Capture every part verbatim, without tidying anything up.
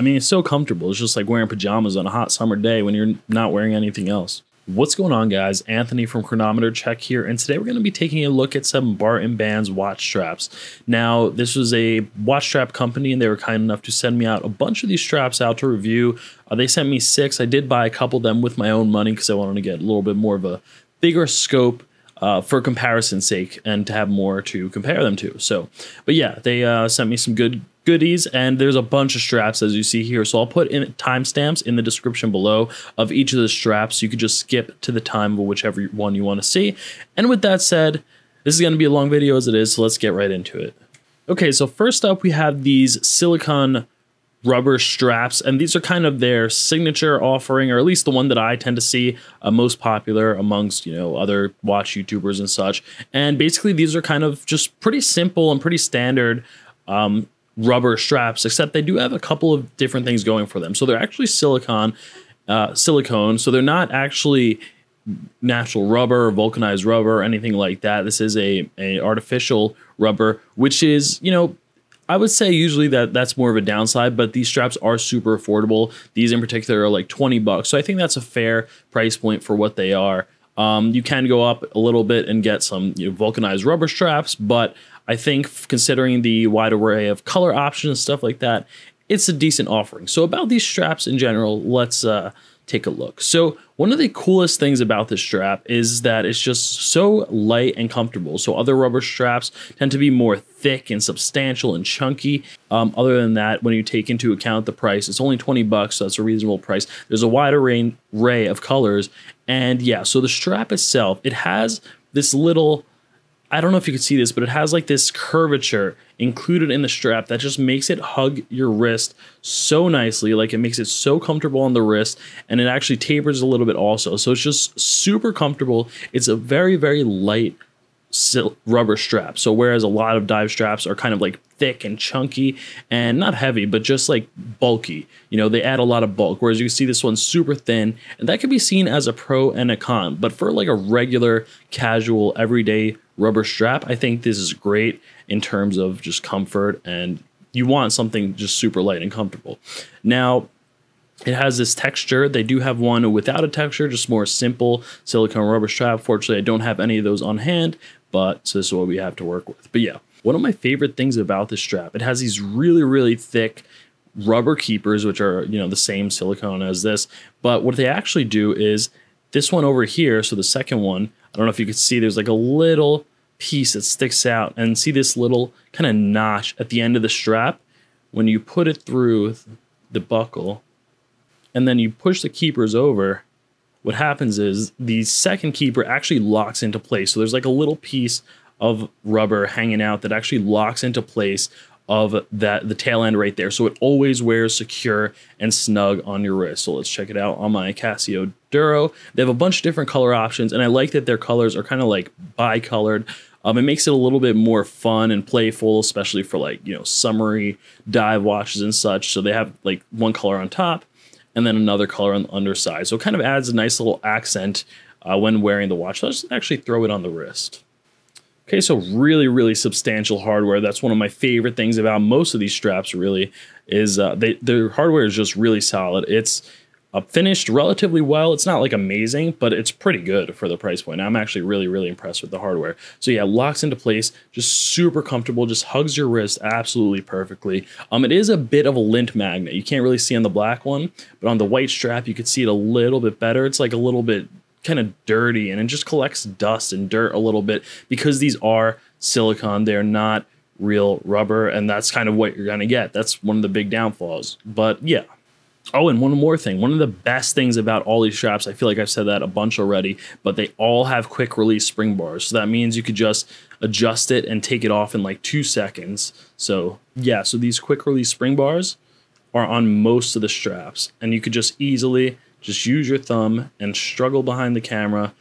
I mean, it's so comfortable. It's just like wearing pajamas on a hot summer day when you're not wearing anything else. What's going on, guys? Anthony from Chronometer Check here, and today we're going to be taking a look at some Barton Bands watch straps. Now, this was a watch strap company, and they were kind enough to send me out a bunch of these straps out to review. Uh, they sent me six. I did buy a couple of them with my own money because I wanted to get a little bit more of a bigger scope Uh, for comparison's sake and to have more to compare them to. So, but yeah, they uh, sent me some good goodies, and there's a bunch of straps as you see here. So I'll put in timestamps in the description below of each of the straps. You could just skip to the time of whichever one you want to see. And with that said, this is going to be a long video as it is, so let's get right into it. Okay, so first up we have these silicone rubber straps, and these are kind of their signature offering, or at least the one that I tend to see uh, most popular amongst, you know, other watch YouTubers and such. And basically these are kind of just pretty simple and pretty standard um, rubber straps, except they do have a couple of different things going for them. So they're actually silicone, uh, silicone. So they're not actually natural rubber, vulcanized rubber, or anything like that. This is a, a artificial rubber, which is, you know, I would say usually that that's more of a downside, but these straps are super affordable. These in particular are like twenty bucks. So I think that's a fair price point for what they are. Um, you can go up a little bit and get some, you know, vulcanized rubber straps, but I think considering the wide array of color options and stuff like that, it's a decent offering. So about these straps in general, let's uh, take a look. So one of the coolest things about this strap is that it's just so light and comfortable. So other rubber straps tend to be more thick and substantial and chunky. Um, other than that, when you take into account the price, it's only twenty bucks, so that's a reasonable price. There's a wide array of colors. And yeah, so the strap itself, it has this little, I don't know if you can see this, but it has like this curvature included in the strap that just makes it hug your wrist so nicely. Like, it makes it so comfortable on the wrist, and it actually tapers a little bit also. So it's just super comfortable. It's a very, very light rubber strap. So whereas a lot of dive straps are kind of like thick and chunky and not heavy, but just like bulky, you know, they add a lot of bulk. Whereas you see this one's super thin, and that can be seen as a pro and a con, but for like a regular casual everyday rubber strap, I think this is great in terms of just comfort, and you want something just super light and comfortable. Now, it has this texture. They do have one without a texture, just more simple silicone rubber strap. Fortunately, I don't have any of those on hand, but so this is what we have to work with. But yeah, one of my favorite things about this strap, it has these really, really thick rubber keepers, which are, you know, the same silicone as this. But what they actually do is this one over here, so the second one, I don't know if you can see, there's like a little piece that sticks out, and see this little kind of notch at the end of the strap. When you put it through the buckle and then you push the keepers over, what happens is the second keeper actually locks into place. So there's like a little piece of rubber hanging out that actually locks into place of that the tail end right there. So it always wears secure and snug on your wrist. So let's check it out on my Casio Duro. They have a bunch of different color options, and I like that their colors are kind of like bi-colored. Um, it makes it a little bit more fun and playful, especially for like, you know, summery dive watches and such. So they have like one color on top and then another color on the underside. So it kind of adds a nice little accent uh, when wearing the watch. Let's actually throw it on the wrist. Okay, so really, really substantial hardware. That's one of my favorite things about most of these straps, really, is uh, they, their hardware is just really solid. It's uh, finished relatively well. It's not like amazing, but it's pretty good for the price point. I'm actually really, really impressed with the hardware. So yeah, locks into place, just super comfortable, just hugs your wrist absolutely perfectly. Um, it is a bit of a lint magnet. You can't really see on the black one, but on the white strap, you could see it a little bit better. It's like a little bit kind of dirty, and it just collects dust and dirt a little bit because these are silicone. They're not real rubber, and that's kind of what you're going to get. That's one of the big downfalls. But yeah. Oh, and one more thing. One of the best things about all these straps, I feel like I've said that a bunch already, but they all have quick release spring bars. So that means you could just adjust it and take it off in like two seconds. So yeah, so these quick release spring bars are on most of the straps, and you could just easily just use your thumb and struggle behind the camera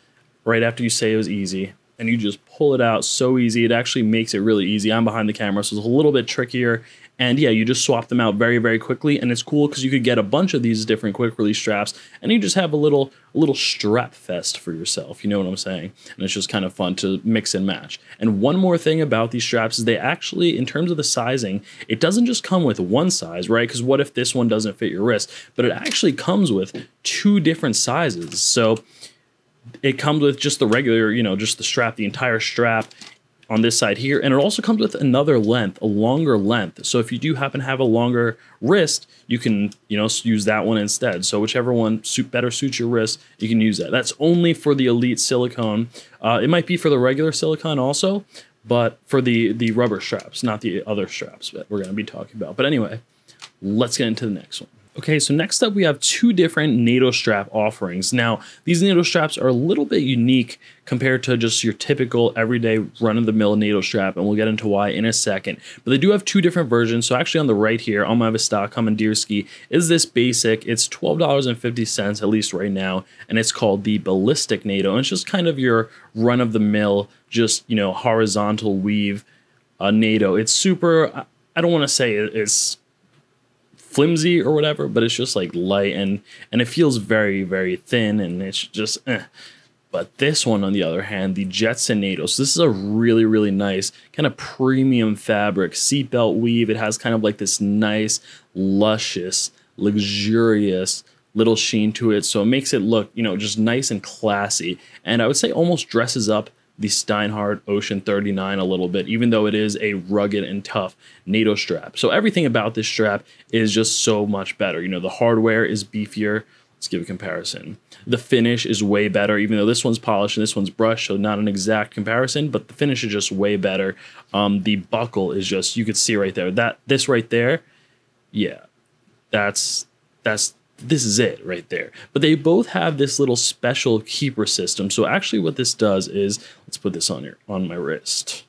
right after you say it was easy, and you just pull it out so easy. It actually makes it really easy. I'm behind the camera, so it's a little bit trickier And yeah, you just swap them out very, very quickly. And it's cool because you could get a bunch of these different quick release straps and you just have a little, a little strap fest for yourself. You know what I'm saying? And it's just kind of fun to mix and match. And one more thing about these straps is they actually, in terms of the sizing, it doesn't just come with one size, right? Because what if this one doesn't fit your wrist? But it actually comes with two different sizes. So it comes with just the regular, you know, just the strap, the entire strap on this side here. And it also comes with another length, a longer length. So if you do happen to have a longer wrist, you can, you know, use that one instead. So whichever one suit better suits your wrist, you can use that. That's only for the Elite silicone. Uh, it might be for the regular silicone also, but for the, the rubber straps, not the other straps that we're going to be talking about. But anyway, let's get into the next one. Okay, so next up we have two different NATO strap offerings. Now, these NATO straps are a little bit unique compared to just your typical everyday run-of-the-mill NATO strap, and we'll get into why in a second. But they do have two different versions. So actually on the right here, on my Vostok Komandirskie, is this basic. It's twelve dollars and fifty cents, at least right now, and it's called the Ballistic NATO. And it's just kind of your run-of-the-mill, just, you know, horizontal weave uh, NATO. It's super, I don't want to say it's flimsy or whatever, but it's just like light and and it feels very, very thin, and it's just eh. But this one, on the other hand, the Jetson NATO, so this is a really, really nice kind of premium fabric seatbelt weave. It has kind of like this nice, luscious, luxurious little sheen to it, so it makes it look, you know, just nice and classy, and I would say almost dresses up the Steinhardt Ocean thirty-nine a little bit, even though it is a rugged and tough NATO strap. So everything about this strap is just so much better. You know, the hardware is beefier. Let's give a comparison. The finish is way better, even though this one's polished and this one's brushed, so not an exact comparison, but the finish is just way better. Um, the buckle is just, you could see right there, that this right there, yeah, that's, that's, this is it right there. But they both have this little special keeper system. So actually what this does is, let's put this on here, on my wrist.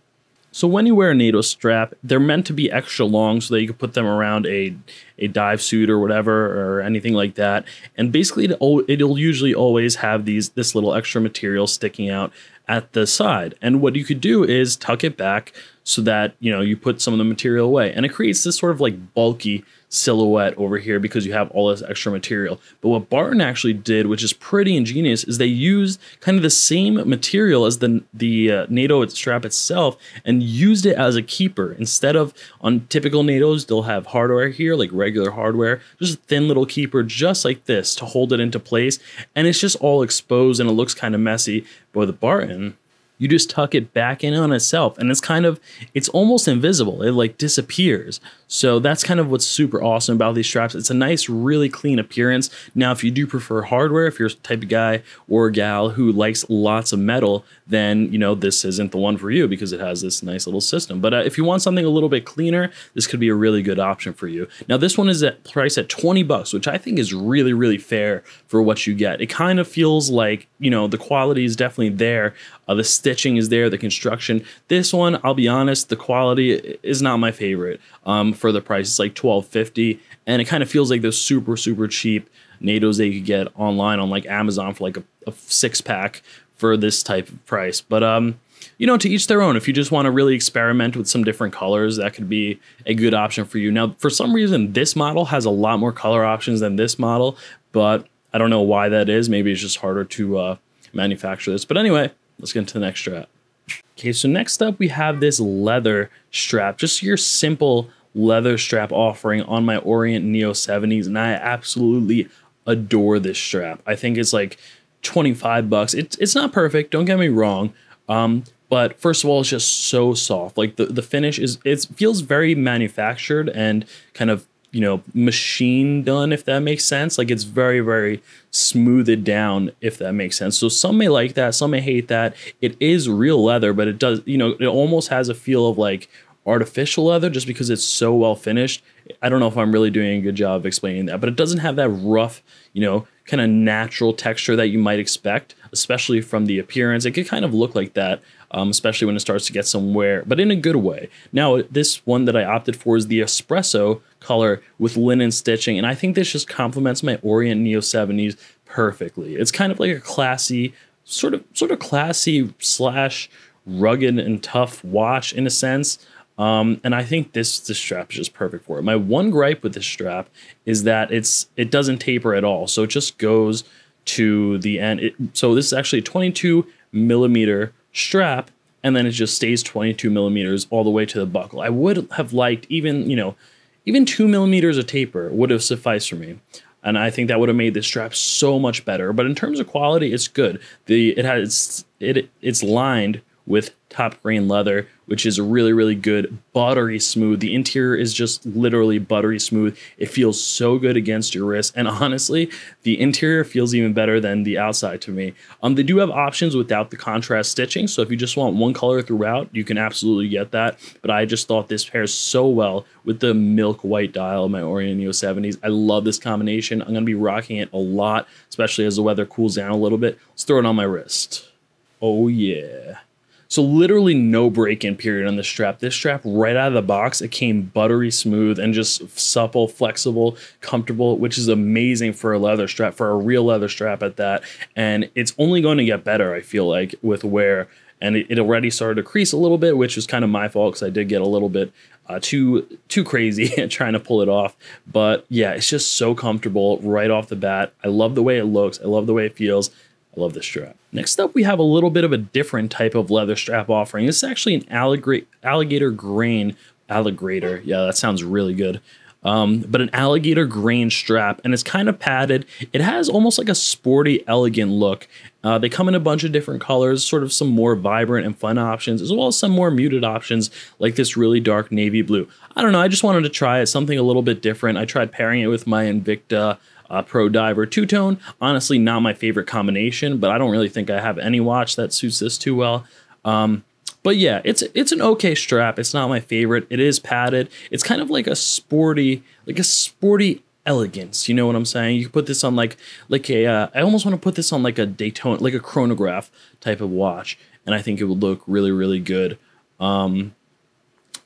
So when you wear a NATO strap, they're meant to be extra long so that you can put them around a, a dive suit or whatever or anything like that. And basically it'll, it'll usually always have these this little extra material sticking out at the side. And what you could do is tuck it back so that, you know, you put some of the material away. And it creates this sort of like bulky silhouette over here because you have all this extra material. But what Barton actually did, which is pretty ingenious, is they used kind of the same material as the the uh, NATO strap itself and used it as a keeper. Instead of on typical NATOs, they'll have hardware here, like regular hardware, just a thin little keeper just like this to hold it into place, and it's just all exposed and it looks kind of messy. But with the Barton, you just tuck it back in on itself, and it's kind of, it's almost invisible. It like disappears. So that's kind of what's super awesome about these straps. It's a nice, really clean appearance. Now, if you do prefer hardware, if you're the type of guy or gal who likes lots of metal, then, you know, this isn't the one for you because it has this nice little system. But uh, if you want something a little bit cleaner, this could be a really good option for you. Now, this one is at price at twenty bucks, which I think is really, really fair for what you get. It kind of feels like, you know, the quality is definitely there. Uh, the stitching is there, the construction. This one, I'll be honest, the quality is not my favorite. Um, for the price, it's like twelve fifty, and it kind of feels like those super, super cheap NATOs that you could get online on like Amazon for like a, a six pack for this type of price. But um, you know, to each their own. If you just want to really experiment with some different colors, that could be a good option for you. Now, for some reason, this model has a lot more color options than this model, but I don't know why that is. Maybe it's just harder to uh, manufacture this. But anyway, let's get into the next strap. Okay, so next up we have this leather strap, just your simple leather strap offering on my Orient Neo seventies, and I absolutely adore this strap. I think it's like twenty-five bucks. It's, it's not perfect, don't get me wrong, um, but first of all, it's just so soft. Like the, the finish is, it feels very manufactured and kind of, you know, machine done, if that makes sense. Like it's very, very smoothed down, if that makes sense. So some may like that, some may hate that. It is real leather, but it does, you know, it almost has a feel of like artificial leather just because it's so well finished. I don't know if I'm really doing a good job of explaining that, but it doesn't have that rough, you know, kind of natural texture that you might expect, especially from the appearance. It could kind of look like that, um, especially when it starts to get some wear, but in a good way. Now, this one that I opted for is the espresso color with linen stitching, and I think this just complements my Orient Neo seventies perfectly. It's kind of like a classy, sort of, sort of classy slash rugged and tough watch in a sense. Um, and I think this, this strap is just perfect for it. My one gripe with this strap is that it's it doesn't taper at all. So it just goes to the end. It, so this is actually a twenty-two millimeter strap, and then it just stays twenty-two millimeters all the way to the buckle. I would have liked even, you know, even two millimeters of taper would have sufficed for me. And I think that would have made this strap so much better. But in terms of quality, it's good. The it has it it's lined with top grain leather, which is really, really good, buttery smooth. The interior is just literally buttery smooth. It feels so good against your wrist. And honestly, the interior feels even better than the outside to me. Um, they do have options without the contrast stitching. So if you just want one color throughout, you can absolutely get that. But I just thought this pairs so well with the milk white dial of my Orient Neo seventies. I love this combination. I'm going to be rocking it a lot, especially as the weather cools down a little bit. Let's throw it on my wrist. Oh, yeah. So literally no break-in period on this strap. This strap right out of the box, it came buttery smooth and just supple, flexible, comfortable, which is amazing for a leather strap, for a real leather strap at that. And it's only going to get better, I feel like, with wear. And it, it already started to crease a little bit, which is kind of my fault because I did get a little bit uh, too too crazy trying to pull it off. But yeah, it's just so comfortable right off the bat. I love the way it looks. I love the way it feels. I love this strap. Next up, we have a little bit of a different type of leather strap offering. This is actually an alligator, alligator grain, alligator, yeah, that sounds really good, um, but an alligator grain strap, and it's kind of padded. It has almost like a sporty, elegant look. Uh, they come in a bunch of different colors, sort of some more vibrant and fun options, as well as some more muted options like this really dark navy blue. I don't know, I just wanted to try it, something a little bit different. I tried pairing it with my Invicta Uh, Pro Diver two-tone. Honestly, not my favorite combination, but I don't really think I have any watch that suits this too well. Um, but yeah, it's it's an okay strap. It's not my favorite. It is padded. It's kind of like a sporty, like a sporty elegance. You know what I'm saying? You can put this on like like a. Uh, I almost want to put this on like a Daytona, like a chronograph type of watch, and I think it would look really, really good. Um,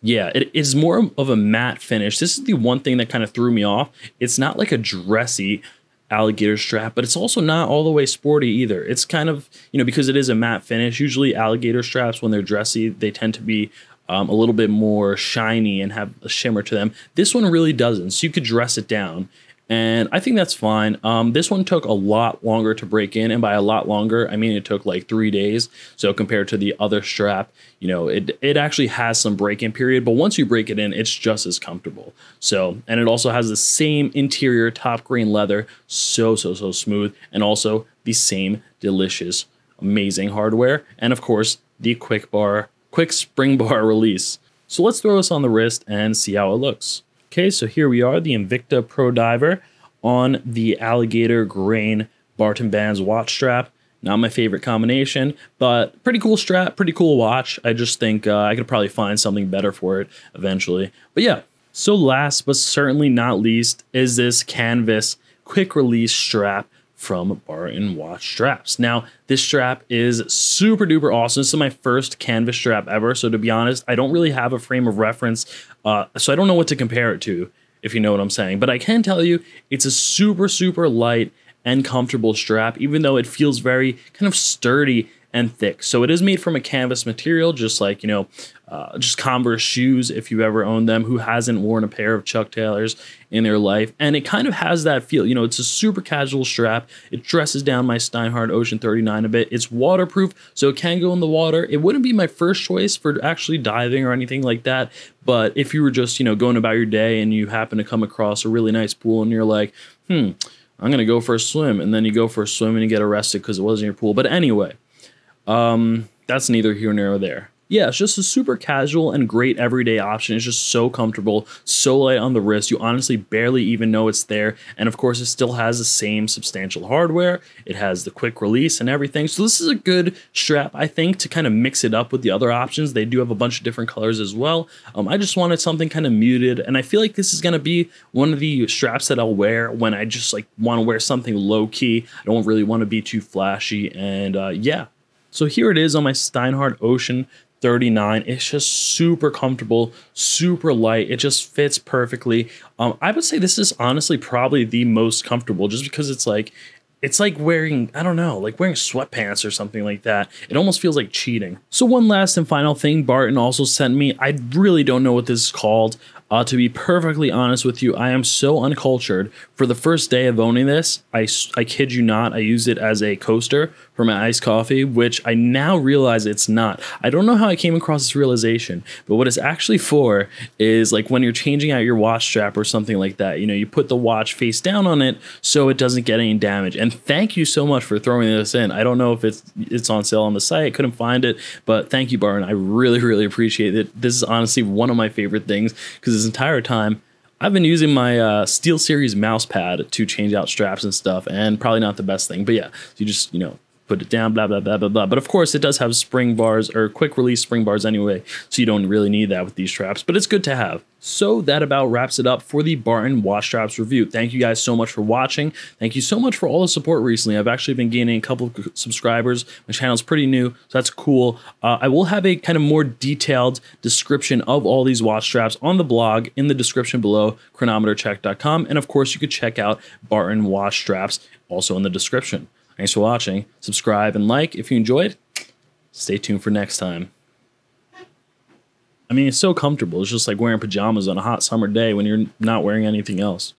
Yeah, it is more of a matte finish. This is the one thing that kind of threw me off. It's not like a dressy alligator strap, but it's also not all the way sporty either. It's kind of, you know, because it is a matte finish, usually alligator straps, when they're dressy, they tend to be um, a little bit more shiny and have a shimmer to them. This one really doesn't, so you could dress it down. And I think that's fine. Um, this one took a lot longer to break in. And by a lot longer, I mean, it took like three days. So compared to the other strap, you know, it, it actually has some break-in period. But once you break it in, it's just as comfortable. So, and it also has the same interior top grain leather. So, so, so smooth. And also the same delicious, amazing hardware. And of course, the quick bar, quick spring bar release. So let's throw this on the wrist and see how it looks. Okay, so here we are, the Invicta Pro Diver on the alligator grain Barton Bands watch strap. Not my favorite combination, but pretty cool strap, pretty cool watch. I just think uh, I could probably find something better for it eventually. But yeah, so last but certainly not least is this canvas quick release strap from Barton watch straps. Now, this strap is super duper awesome. This is my first canvas strap ever. So to be honest, I don't really have a frame of reference. Uh, so I don't know what to compare it to, if you know what I'm saying. But I can tell you it's a super, super light and comfortable strap, even though it feels very kind of sturdy and thick. So it is made from a canvas material, just like, you know, uh, just Converse shoes, if you ever owned them. Who hasn't worn a pair of Chuck Taylors in their life? And it kind of has that feel, you know, it's a super casual strap. It dresses down my Steinhardt Ocean thirty-nine a bit. It's waterproof, so it can go in the water. It wouldn't be my first choice for actually diving or anything like that. But if you were just, you know, going about your day and you happen to come across a really nice pool and you're like, hmm, I'm going to go for a swim. And then you go for a swim and you get arrested because it wasn't your pool. But anyway, Um, that's neither here nor there. Yeah, it's just a super casual and great everyday option. It's just so comfortable, so light on the wrist. You honestly barely even know it's there. And of course, it still has the same substantial hardware. It has the quick release and everything. So this is a good strap, I think, to kind of mix it up with the other options. They do have a bunch of different colors as well. Um, I just wanted something kind of muted. And I feel like this is going to be one of the straps that I'll wear when I just like want to wear something low key. I don't really want to be too flashy. And uh, yeah. So here it is on my Steinhardt Ocean thirty-nine. It's just super comfortable, super light. It just fits perfectly. Um, I would say this is honestly probably the most comfortable, just because it's like It's like wearing, I don't know, like wearing sweatpants or something like that. It almost feels like cheating. So one last and final thing Barton also sent me. I really don't know what this is called. Uh, to be perfectly honest with you, I am so uncultured. For the first day of owning this, I, I kid you not, I used it as a coaster for my iced coffee, which I now realize it's not. I don't know how I came across this realization, but what it's actually for is like when you're changing out your watch strap or something like that, you know, you put the watch face down on it so it doesn't get any damage. And thank you so much for throwing this in. I don't know if it's it's on sale on the site. I couldn't find it, but thank you, Barton. I really, really appreciate it. This is honestly one of my favorite things because this entire time I've been using my uh, Steel Series mouse pad to change out straps and stuff, and probably not the best thing, but yeah, you just, you know, put it down, blah, blah, blah, blah, blah. But of course it does have spring bars or quick release spring bars anyway, so you don't really need that with these straps, but it's good to have. So that about wraps it up for the Barton watch straps review. Thank you guys so much for watching. Thank you so much for all the support recently. I've actually been gaining a couple of subscribers. My channel's pretty new, so that's cool. Uh, I will have a kind of more detailed description of all these watch straps on the blog in the description below, chronometer check dot com. And of course you could check out Barton watch straps also in the description. Thanks for watching. Subscribe and like if you enjoyed. Stay tuned for next time. I mean, it's so comfortable. It's just like wearing pajamas on a hot summer day when you're not wearing anything else.